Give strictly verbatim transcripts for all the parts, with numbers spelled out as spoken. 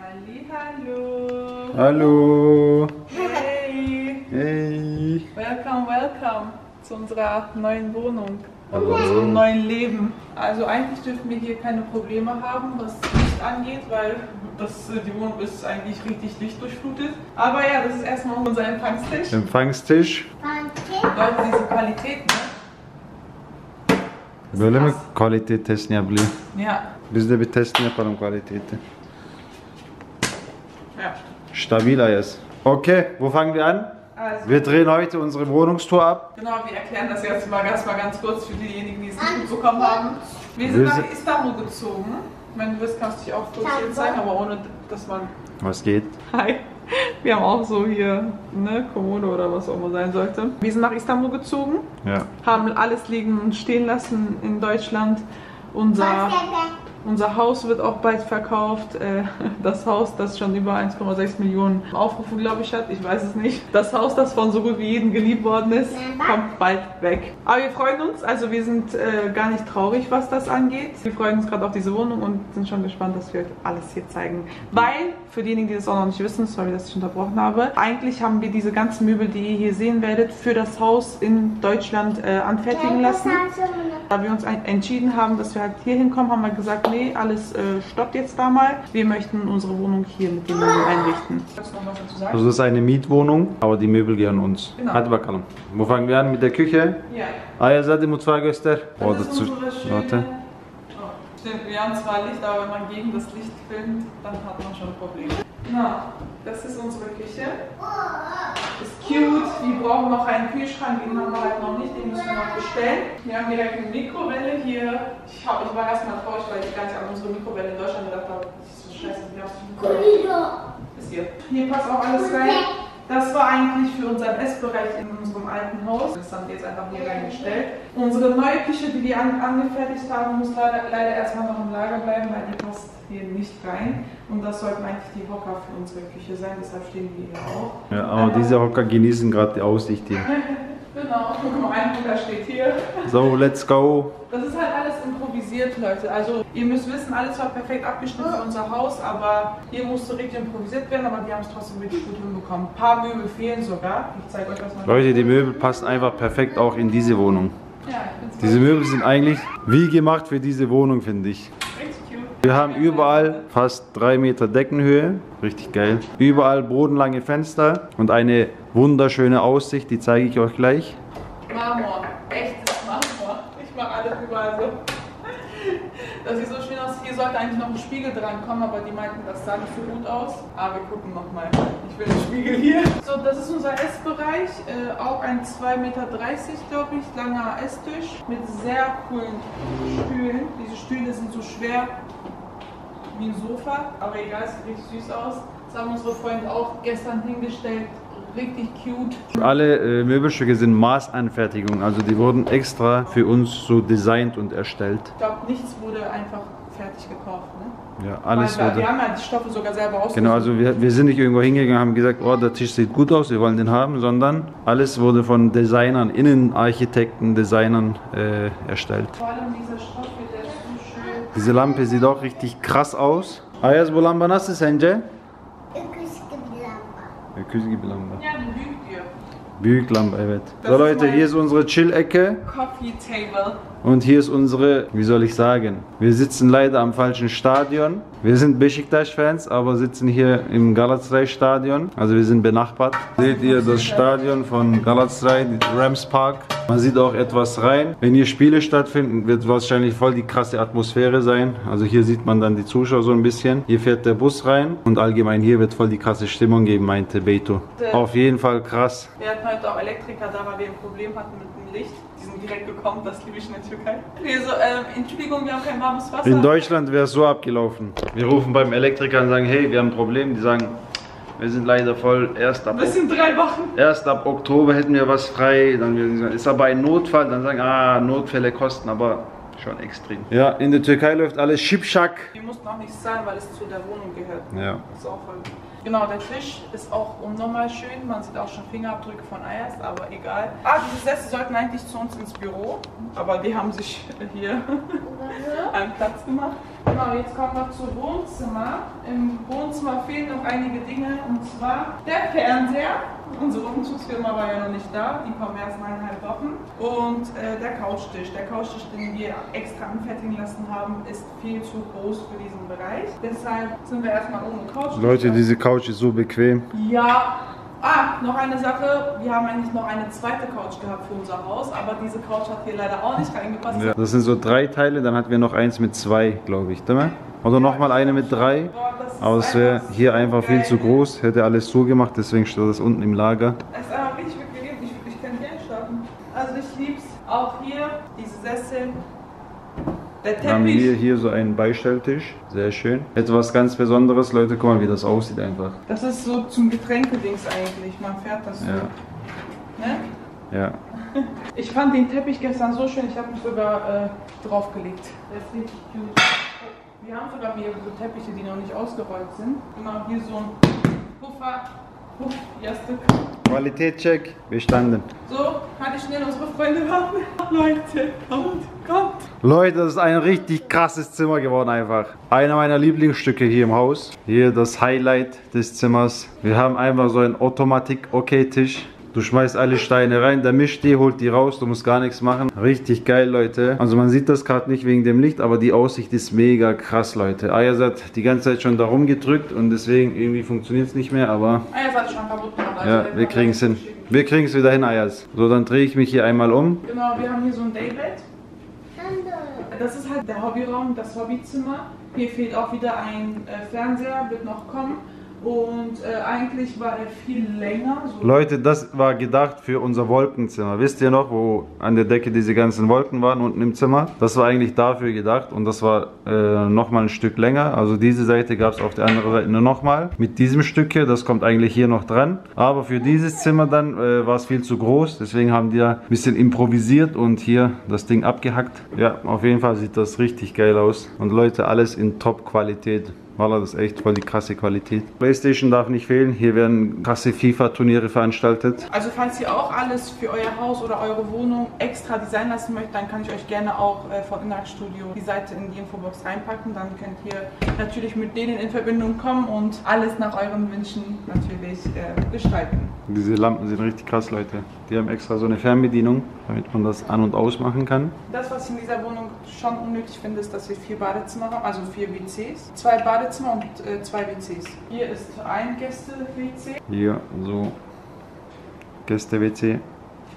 Halli, hallo. Hallo. Hey. Hey. Welcome, welcome zu unserer neuen Wohnung. Hallo. Und unserem neuen Leben. Also eigentlich dürfen wir hier keine Probleme haben, was Licht angeht, weil das, die Wohnung ist eigentlich richtig lichtdurchflutet. Aber ja, das ist erstmal unser Empfangstisch. Empfangstisch. Leute, diese Qualität, ne? Böyle mi kaliteyi testini yapabiliyor? Yeah. Biz de bir testini yapalım kaliteyi. Yeah. Stabil alles. Okay, wo fangen wir an? Also, wir drehen heute unsere Wohnungstour ab. Genau, wir erklären das jetzt mal ganz, mal ganz kurz für diejenigen, die es nicht mitbekommen haben. Wir sind wir nach Istanbul gezogen. Wenn du willst, kannst du dich auch kurz hier zeigen, aber ohne, dass man... Was geht? Hi. Wir haben auch so hier eine Kommode oder was auch immer sein sollte. Wir sind nach Istanbul gezogen, ja. Haben alles liegen und stehen lassen in Deutschland. Unser, unser Haus wird auch bald verkauft. Das Haus, das schon über eins Komma sechs Millionen Aufrufe, glaube ich, hat. Ich weiß es nicht. Das Haus, das von so gut wie jedem geliebt worden ist, kommt bald weg. Aber wir freuen uns. Also wir sind gar nicht traurig, was das angeht. Wir freuen uns gerade auf diese Wohnung und sind schon gespannt, dass wir alles hier zeigen. Weil, für diejenigen, die das auch noch nicht wissen, sorry, dass ich unterbrochen habe, eigentlich haben wir diese ganzen Möbel, die ihr hier sehen werdet, für das Haus in Deutschland äh, anfertigen lassen. Da wir uns entschieden haben, dass wir halt hier hinkommen, haben wir gesagt, nee, alles äh, stoppt jetzt da mal. Wir möchten unsere Wohnung hier mit den Möbeln einrichten. Kannst du noch was dazu sagen? Also das ist eine Mietwohnung, aber die Möbel gehören uns. Genau. Hadi bakalım. Wo fangen wir an? Mit der Küche? Ja. Ayazade mutfağı göster. Oh, das ist unsere schöne... Stimmt, wir haben zwar Licht, aber wenn man gegen das Licht filmt, dann hat man schon Probleme. Na, das ist unsere Küche. Ist cute. Wir brauchen noch einen Kühlschrank, den haben wir halt noch nicht, den müssen wir noch bestellen. Wir haben direkt eine Mikrowelle hier. Ich, hab, ich war erstmal traurig, weil ich gar nicht an unsere Mikrowelle in Deutschland gedacht habe. Das ist so scheiße, wie aus dem Mikrowelle. Ist hier. Hier passt auch alles rein. Das war eigentlich für unseren Essbereich in unserem alten Haus. Das haben wir jetzt einfach hier reingestellt. Unsere neue Küche, die wir an, angefertigt haben, muss leider, leider erstmal noch im Lager bleiben, weil die passt hier nicht rein. Und das sollten eigentlich die Hocker für unsere Küche sein, deshalb stehen wir hier auch. Ja, aber äh, diese Hocker genießen gerade die Aussicht hier. Genau, guck mal, ein Hocker steht hier. So, let's go. Das ist halt alles improvisiert, Leute. Also, ihr müsst wissen, alles war perfekt abgestimmt für unser Haus, aber hier musste richtig improvisiert werden, aber die haben es trotzdem wirklich gut hinbekommen. Ein paar Möbel fehlen sogar. Ich zeige euch das mal. Leute, die Möbel passen einfach perfekt auch in diese Wohnung. Ja, ich bin's diese Möbel sind eigentlich wie gemacht für diese Wohnung, finde ich. Wir haben überall fast drei Meter Deckenhöhe, richtig geil. Überall bodenlange Fenster und eine wunderschöne Aussicht, die zeige ich euch gleich. Marmor, echtes Marmor. Ich mache alles überall so. Das sieht so schön aus. Hier sollte eigentlich noch ein Spiegel dran kommen, aber die meinten, das sah nicht so gut aus. Aber wir gucken nochmal. Ich will den Spiegel hier. So, das ist unser Essbereich. Äh, auch ein zwei Meter dreißig, glaube ich, langer Esstisch mit sehr coolen Stühlen. Diese Stühle sind so schwer wie ein Sofa, aber egal, es sieht richtig süß aus. Das haben unsere Freunde auch gestern hingestellt. Richtig cute. Alle äh, Möbelstücke sind Maßanfertigungen, also die wurden extra für uns so designt und erstellt. Ich glaube, nichts wurde einfach fertig gekauft, ne? Ja, alles wir, wurde... Wir haben ja die Stoffe sogar selber ausgesucht. Genau, also wir, wir sind nicht irgendwo hingegangen und haben gesagt, oh, der Tisch sieht gut aus, wir wollen den haben, sondern alles wurde von Designern, Innenarchitekten, Designern äh, erstellt. Vor allem dieser Stoff, der ist so schön. Diese Lampe sieht auch richtig krass aus. Ayaz, bu lamba nasıl sence? Küche gibi lamba. Ja, büyük diyor. Büyük lamba, evet. Das so Leute, hier ist unsere Chill-Ecke. Coffee Table. Und hier ist unsere, wie soll ich sagen, wir sitzen leider am falschen Stadion. Wir sind Beşiktaş-Fans, aber sitzen hier im Galatasaray-Stadion. Also wir sind benachbart. Seht ihr das Stadion von Galatasaray, Rams Park. Man sieht auch etwas rein. Wenn hier Spiele stattfinden, wird wahrscheinlich voll die krasse Atmosphäre sein. Also hier sieht man dann die Zuschauer so ein bisschen. Hier fährt der Bus rein und allgemein hier wird voll die krasse Stimmung geben, meinte Beto. Auf jeden Fall krass. Wir hatten heute auch Elektriker da, weil wir ein Problem hatten mit dem Licht. Die sind direkt gekommen, das liebe ich in der Türkei. Wir so, ähm, Entschuldigung, wir haben kein warmes Wasser. In Deutschland wäre es so abgelaufen. Wir rufen beim Elektriker und sagen, hey, wir haben ein Problem. Die sagen, wir sind leider voll, erst ab, das sind drei Wochen. Erst ab Oktober hätten wir was frei. Dann ist aber ein Notfall, dann sagen, ah, Notfälle kosten aber schon extrem. Ja, in der Türkei läuft alles Schipschack. Wir mussten auch nichts zahlen, weil es zu der Wohnung gehört. Ja. Das ist auch voll. Genau, der Tisch ist auch unnormal schön. Man sieht auch schon Fingerabdrücke von Ayaz, aber egal. Ah, diese Sessel sollten eigentlich zu uns ins Büro, aber die haben sich hier einen Platz gemacht. Genau, jetzt kommen wir zum Wohnzimmer. Im Wohnzimmer fehlen noch einige Dinge, und zwar der Fernseher. Unsere Umzugsfirma war ja noch nicht da, die kommen erst in eineinhalb Wochen. Und äh, der Couchtisch. Der Couchtisch, den wir extra anfertigen lassen haben, ist viel zu groß für diesen Bereich. Deshalb sind wir erstmal ohne Couchtisch. Leute, diese Couch ist so bequem. Ja. Ah, noch eine Sache, wir haben eigentlich noch eine zweite Couch gehabt für unser Haus, aber diese Couch hat hier leider auch nicht reingepasst. Ja. Das sind so drei Teile, dann hatten wir noch eins mit zwei, glaube ich, oder? Oder nochmal eine mit drei, aber es wäre hier einfach viel zu groß, hätte alles so gemacht, deswegen steht das unten im Lager. Es ist einfach richtig bequem, ich, ich kann hier einschlafen. Also ich lieb's auch hier, diese Sessel. Wir haben hier, hier so einen Beistelltisch, sehr schön. Etwas ganz Besonderes, Leute, guck mal, wie das aussieht einfach. Das ist so zum Getränkedings eigentlich, man fährt das so. Ja. Ne? Ja. Ich fand den Teppich gestern so schön, ich habe mich sogar äh, draufgelegt. Der ist richtig cute. Wir haben sogar hier so Teppiche, die noch nicht ausgerollt sind. Genau, hier so ein Puffer, Puff, Jastik. Qualitätscheck, bestanden. So, kann ich schnell unsere Freunde warten. Leute, kommt, kommt. Leute, das ist ein richtig krasses Zimmer geworden einfach. Einer meiner Lieblingsstücke hier im Haus. Hier das Highlight des Zimmers. Wir haben einfach so einen Automatik-Okay-Tisch. Du schmeißt alle Steine rein, der mischt die, holt die raus, du musst gar nichts machen. Richtig geil, Leute. Also man sieht das gerade nicht wegen dem Licht, aber die Aussicht ist mega krass, Leute. Ayaz hat die ganze Zeit schon da rumgedrückt und deswegen irgendwie funktioniert es nicht mehr, aber... Ayaz hat schon kaputt gemacht. Ja, wir kriegen es hin. Wir kriegen es wieder hin, Ayaz. So, dann drehe ich mich hier einmal um. Genau, wir haben hier so ein Daybed. Das ist halt der Hobbyraum, das Hobbyzimmer. Hier fehlt auch wieder ein Fernseher, wird noch kommen. Und äh, eigentlich war er viel länger. So. Leute, das war gedacht für unser Wolkenzimmer. Wisst ihr noch, wo an der Decke diese ganzen Wolken waren unten im Zimmer? Das war eigentlich dafür gedacht und das war äh, nochmal ein Stück länger. Also diese Seite gab es auf der anderen Seite nur nochmal. Mit diesem Stück hier, das kommt eigentlich hier noch dran. Aber für dieses Zimmer dann äh, war es viel zu groß. Deswegen haben die ja ein bisschen improvisiert und hier das Ding abgehackt. Ja, auf jeden Fall sieht das richtig geil aus. Und Leute, alles in Top-Qualität. Wallah, das ist echt voll die krasse Qualität. PlayStation darf nicht fehlen. Hier werden krasse FIFA-Turniere veranstaltet. Also falls ihr auch alles für euer Haus oder eure Wohnung extra designen lassen möchtet, dann kann ich euch gerne auch von InArc Studio die Seite in die Infobox reinpacken. Dann könnt ihr natürlich mit denen in Verbindung kommen und alles nach euren Wünschen natürlich äh, gestalten. Diese Lampen sind richtig krass, Leute. Die haben extra so eine Fernbedienung, damit man das an- und ausmachen kann. Das, was ich in dieser Wohnung schon unnötig finde, ist, dass wir vier Badezimmer haben, also vier W Cs. Zwei Badezimmer und äh, zwei W Cs. Hier ist ein Gäste-W C. Hier so Gäste-W C.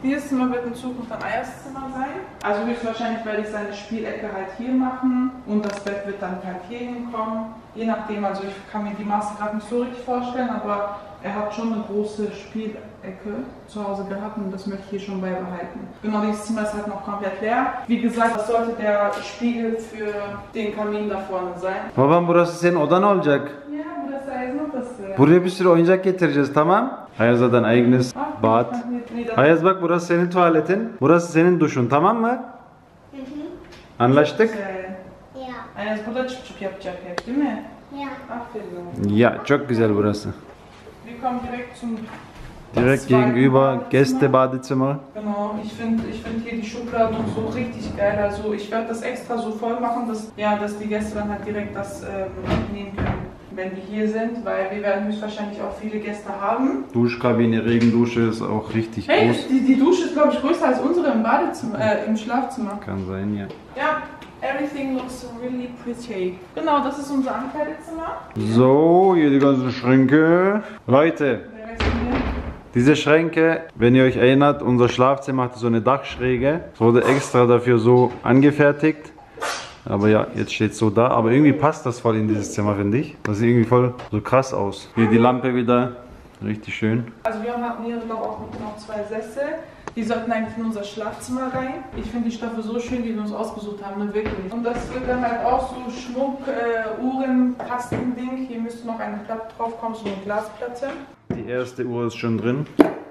Dieses Zimmer wird in Zukunft ein Eierszimmer sein. Also höchstwahrscheinlich werde ich seine Spielecke halt hier machen und das Bett wird dann halt hier hinkommen. Je nachdem, also ich kann mir die Maße gerade nicht so richtig vorstellen, aber er hat schon eine große Spielecke zu Hause gehabt und das möchte ich hier schon beibehalten. Genau, dieses Zimmer ist halt noch komplett leer. Wie gesagt, das sollte der Spiegel für den Kamin da vorne sein. Babam, burası senin odan olacak. Ja, burası Ayaz'ın odası. Buraya bir sürü oyuncak getireceğiz, tamam? Ayaz hat ein eigenes Bad. Ayaz bak, burası senin tuvaletin, burası senin duşun, tamam mı? Anlaştık? Ja. Ayaz burada çıp çıp yapacak hep, değil mi? Ja. Aferin. Ja, çok güzel burası. Direkt, zum direkt gegenüber Gäste-Badezimmer. Genau, ich finde ich find hier die Schubladen und so richtig geil. Also ich werde das extra so voll machen, dass, ja, dass die Gäste dann halt direkt das ähm, nehmen können, wenn die hier sind, weil wir werden höchstwahrscheinlich auch viele Gäste haben. Duschkabine, Regendusche ist auch richtig hey, groß. Die, die Dusche ist, glaube ich, größer als unsere im Badezimmer, äh, im Schlafzimmer. Kann sein, ja. Ja. Everything looks really pretty. Genau, das ist unser Ankleidezimmer. So, hier die ganzen Schränke. Leute, diese Schränke, wenn ihr euch erinnert, unser Schlafzimmer hatte so eine Dachschräge. Es wurde extra dafür so angefertigt. Aber ja, jetzt steht es so da. Aber irgendwie passt das voll in dieses Zimmer, finde ich. Das sieht irgendwie voll so krass aus. Hier die Lampe wieder. Richtig schön. Also wir haben hier noch, auch noch zwei Sessel. Die sollten eigentlich in unser Schlafzimmer rein. Ich finde die Stoffe so schön, die wir uns ausgesucht haben, ne, wirklich. Und das wird dann halt auch so Schmuck, äh, Uhren, Kastending. Hier müsste noch eine Platte draufkommen, so eine Glasplatte. Die erste Uhr ist schon drin.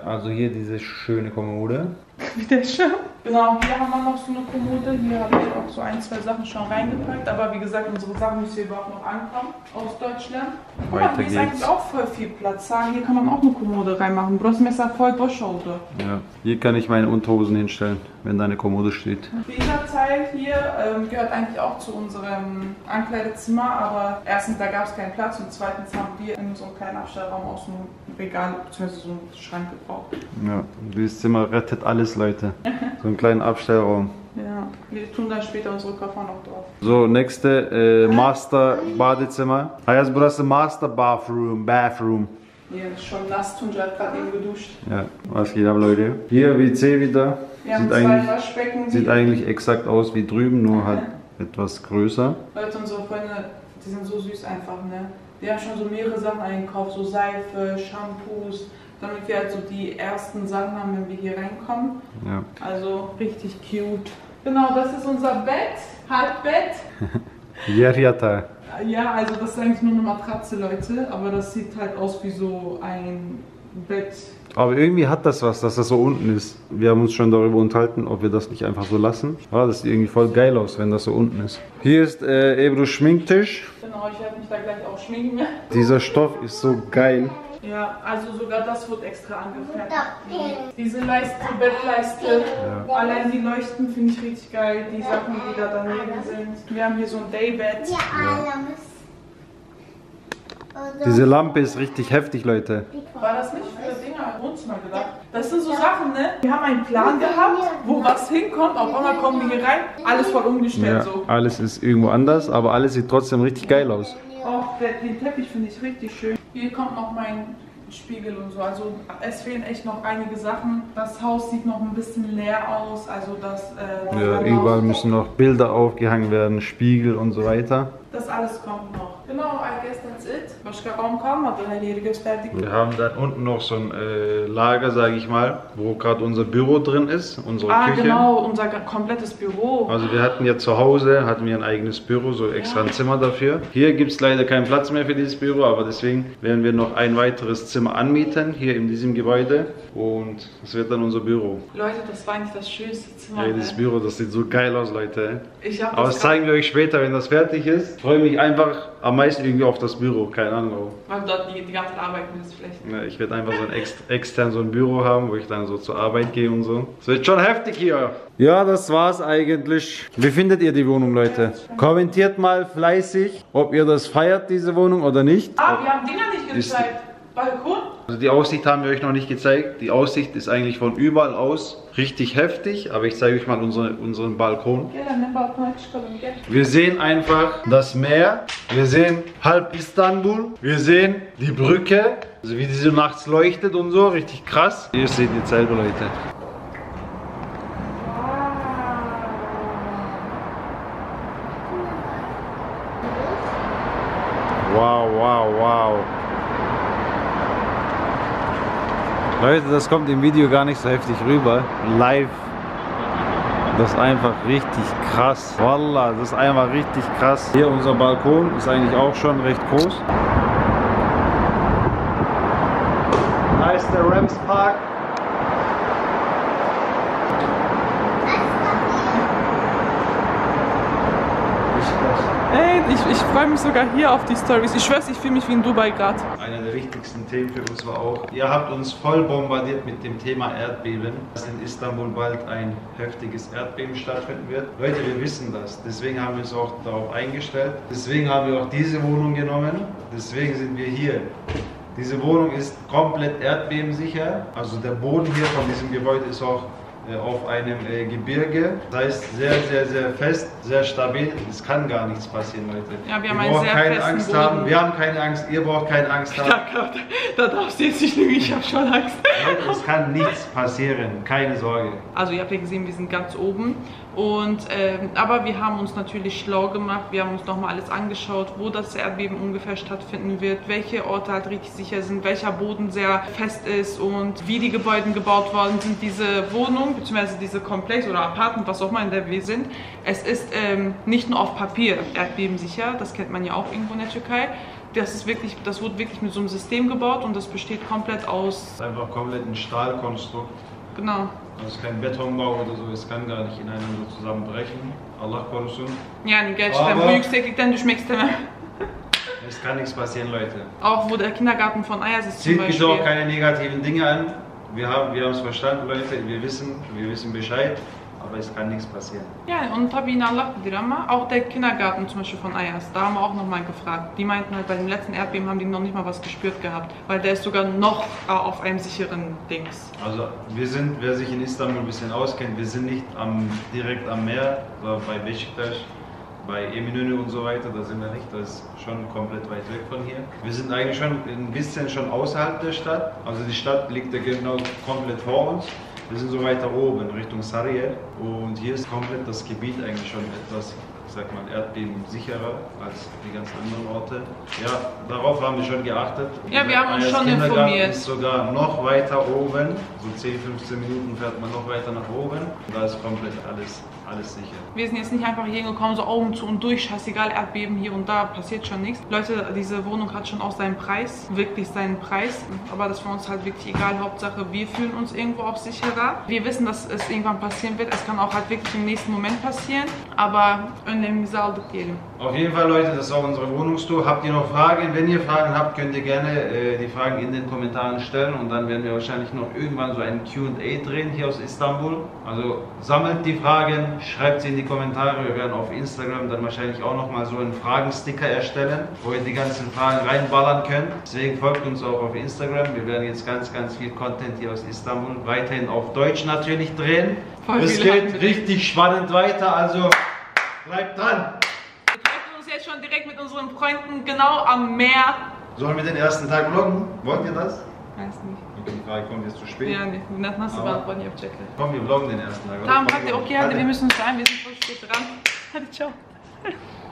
Also hier diese schöne Kommode. Wieder schön. Genau, hier haben wir noch so eine Kommode. Hier habe ich auch so ein, zwei Sachen schon reingepackt. Aber wie gesagt, unsere Sachen müssen hier überhaupt noch ankommen aus Deutschland. Guck mal, hier ist eigentlich auch voll viel Platz. Hier kann man auch eine Kommode reinmachen. Brustmesser voll Boschaude. Ja, hier kann ich meine Unterhosen hinstellen. wenn da eine Kommode steht. Dieser Teil hier ähm, gehört eigentlich auch zu unserem Ankleidezimmer, aber erstens, da gab es keinen Platz und zweitens haben wir in so einem kleinen Abstellraum aus so einem Regal bzw. so einem Schrank gebraucht. Ja, dieses Zimmer rettet alles, Leute. So einen kleinen Abstellraum. Ja, wir tun dann später unsere Koffer noch drauf. So, nächste äh, Master-Badezimmer. Also, das ist Master-Bathroom, Bathroom. Ja, schon nass, Tunja hat gerade eben geduscht. Ja, was geht ab, Leute? Hier, W C wieder. Wir sieht haben zwei eigentlich, Waschbecken. Sieht eigentlich exakt aus wie drüben, nur halt etwas größer. Leute, unsere Freunde, die sind so süß einfach, ne? Die haben schon so mehrere Sachen eingekauft, so Seife, Shampoos, damit wir halt so die ersten Sachen haben, wenn wir hier reinkommen. Ja. Also richtig cute. Genau, das ist unser Bett, Halbbett. Yeriata. Ja, also das ist eigentlich nur eine Matratze, Leute, aber das sieht halt aus wie so ein Bett. Aber irgendwie hat das was, dass das so unten ist. Wir haben uns schon darüber unterhalten, ob wir das nicht einfach so lassen. Ah, das sieht irgendwie voll geil aus, wenn das so unten ist. Hier ist äh, Ebru Schminktisch. Genau, ich werde mich da gleich auch schminken. Dieser Stoff ist so geil. Ja, also sogar das wird extra angefertigt. Diese Leiste, Bettleiste, ja. Allein die Leuchten finde ich richtig geil. Die Sachen, die da daneben sind. Wir haben hier so ein Daybed. Ja. Diese Lampe ist richtig heftig, Leute. War das nicht für das Ding im Wohnzimmer gedacht? Das sind so Sachen, ne? Wir haben einen Plan gehabt, wo was hinkommt. Auf einmal kommen wir hier rein. Alles voll umgestellt, ja, so. Alles ist irgendwo anders, aber alles sieht trotzdem richtig geil aus. Auch den Teppich finde ich richtig schön. Hier kommt noch mein Spiegel und so. Also es fehlen echt noch einige Sachen. Das Haus sieht noch ein bisschen leer aus. Also das. Äh, ja, überall müssen noch Bilder aufgehangen werden, Spiegel und so weiter. Das alles kommt noch. Genau, I guess that's it. Wir haben da unten noch so ein äh, Lager, sage ich mal, wo gerade unser Büro drin ist, unsere ah, Küche. Ah genau, unser komplettes Büro. Also wir hatten ja zu Hause, hatten wir ein eigenes Büro, so extra ja. ein Zimmer dafür. Hier gibt es leider keinen Platz mehr für dieses Büro, aber deswegen werden wir noch ein weiteres Zimmer anmieten, hier in diesem Gebäude. Und das wird dann unser Büro. Leute, das war eigentlich das schönste Zimmer. Ja, dieses Büro, das sieht so geil aus, Leute. Ich hab aber das, das zeigen wir euch später, wenn das fertig ist. Ich freue mich einfach am meisten irgendwie auf das Büro, keine Ahnung. Weil dort die, die ganze Arbeit müsst vielleicht. Ja, ich werde einfach so ein ex extern so ein Büro haben, wo ich dann so zur Arbeit gehe und so. Es wird schon heftig hier. Ja, das war's eigentlich. Wie findet ihr die Wohnung, Leute? Kommentiert mal fleißig, ob ihr das feiert, diese Wohnung, oder nicht. Ah, wir haben Dinger nicht gezeigt. Balkon? Also die Aussicht haben wir euch noch nicht gezeigt. Die Aussicht ist eigentlich von überall aus richtig heftig, aber ich zeige euch mal unsere, unseren Balkon. Wir sehen einfach das Meer, wir sehen halb Istanbul, wir sehen die Brücke, also wie die so nachts leuchtet und so, richtig krass. Ihr seht jetzt selber, Leute. Wow, wow, wow. Leute, das kommt im Video gar nicht so heftig rüber. Live. Das ist einfach richtig krass. Wallah, das ist einfach richtig krass. Hier unser Balkon ist eigentlich auch schon recht groß. Da ist der Rams Park. Ey, ich, ich freue mich sogar hier auf die Stories. Ich schwör's, ich fühle mich wie in Dubai gerade. Einer der wichtigsten Themen für uns war auch, ihr habt uns voll bombardiert mit dem Thema Erdbeben. Dass in Istanbul bald ein heftiges Erdbeben stattfinden wird. Leute, wir wissen das. Deswegen haben wir uns auch darauf eingestellt. Deswegen haben wir auch diese Wohnung genommen. Deswegen sind wir hier. Diese Wohnung ist komplett erdbebensicher. Also der Boden hier von diesem Gebäude ist auch auf einem äh, Gebirge. Das heißt, sehr, sehr, sehr fest, sehr stabil. Es kann gar nichts passieren, Leute. Ja, wir haben einen sehr festen Boden. Wir brauchen keine Angst haben. Wir haben keine Angst. Ihr braucht keine Angst haben. Da, da darfst du jetzt nicht lügen. Ich habe schon Angst. Leute, es kann nichts passieren. Keine Sorge. Also, ihr habt ja gesehen, wir sind ganz oben. Und, ähm, aber wir haben uns natürlich schlau gemacht. Wir haben uns nochmal alles angeschaut, wo das Erdbeben ungefähr stattfinden wird, welche Orte halt richtig sicher sind, welcher Boden sehr fest ist und wie die Gebäude gebaut worden sind. Diese Wohnung, beziehungsweise diese Komplex oder Apartment, was auch immer in der W sind, es ist ähm, nicht nur auf Papier erdbebensicher, das kennt man ja auch irgendwo in der Türkei. Das ist wirklich, das wurde wirklich mit so einem System gebaut und das besteht komplett aus... Das ist einfach komplett ein Stahlkonstrukt. Genau. Das ist kein Betonbau oder so, es kann gar nicht ineinander zusammenbrechen. Allah korusun. Ja, gerçekten yükseklikten düşmek istemem. Es kann nichts passieren, Leute. Auch wo der Kindergarten von Ayas ist zum Beispiel. Zieht bitte auch keine negativen Dinge an. Wir haben wir es verstanden, Leute. Wir wissen, wir wissen Bescheid. aber es kann nichts passieren. Ja, und tabii inallah bilir ama auch der Kindergarten zum Beispiel von Ayas, da haben wir auch nochmal gefragt. Die meinten halt, bei dem letzten Erdbeben haben die noch nicht mal was gespürt gehabt, weil der ist sogar noch auf einem sicheren Dings. Also wir sind, wer sich in Istanbul ein bisschen auskennt, wir sind nicht am, direkt am Meer, sondern bei Beşiktaş, bei Eminönü und so weiter, da sind wir nicht, das ist schon komplett weit weg von hier. Wir sind eigentlich schon ein bisschen schon außerhalb der Stadt, also die Stadt liegt ja genau komplett vor uns. Wir sind so weiter oben, Richtung Sarıyer, und hier ist komplett das Gebiet eigentlich schon etwas, ich sag mal, Erdbeben sicherer als die ganzen anderen Orte. Ja, darauf haben wir schon geachtet. Ja, wir haben uns schon informiert. Ist sogar noch weiter oben, so zehn, fünfzehn Minuten fährt man noch weiter nach oben. Da ist komplett alles, alles sicher. Wir sind jetzt nicht einfach hier hingekommen, so Augen zu und durch, scheißegal, Erdbeben hier und da, passiert schon nichts. Leute, diese Wohnung hat schon auch seinen Preis, wirklich seinen Preis. Aber das ist für uns halt wirklich egal, Hauptsache wir fühlen uns irgendwo auch sicherer. Wir wissen, dass es irgendwann passieren wird, es kann auch halt wirklich im nächsten Moment passieren. Aber auf jeden Fall, Leute, das war unsere Wohnungstour. Habt ihr noch Fragen? Wenn ihr Fragen habt, könnt ihr gerne äh, die Fragen in den Kommentaren stellen und dann werden wir wahrscheinlich noch irgendwann so ein Q und A drehen hier aus Istanbul. Also sammelt die Fragen, schreibt sie in die Kommentare. Wir werden auf Instagram dann wahrscheinlich auch nochmal so einen Fragensticker erstellen, wo ihr die ganzen Fragen reinballern könnt. Deswegen folgt uns auch auf Instagram. Wir werden jetzt ganz, ganz viel Content hier aus Istanbul weiterhin auf Deutsch natürlich drehen. Es geht richtig spannend weiter, also bleibt dran! Wir treffen uns jetzt schon direkt mit unseren Freunden genau am Meer. Sollen wir den ersten Tag vloggen? Wollt ihr das? Weiß nicht. Okay, die Frage kommt jetzt zu spät. Ja, nicht. Nach Nassau beantworten, ich hab Checker. Komm, wir vloggen den ersten Tag. Tamam, hadi, okay, hadi, wir müssen uns ein, wir sind voll spät dran. Hadi, ciao.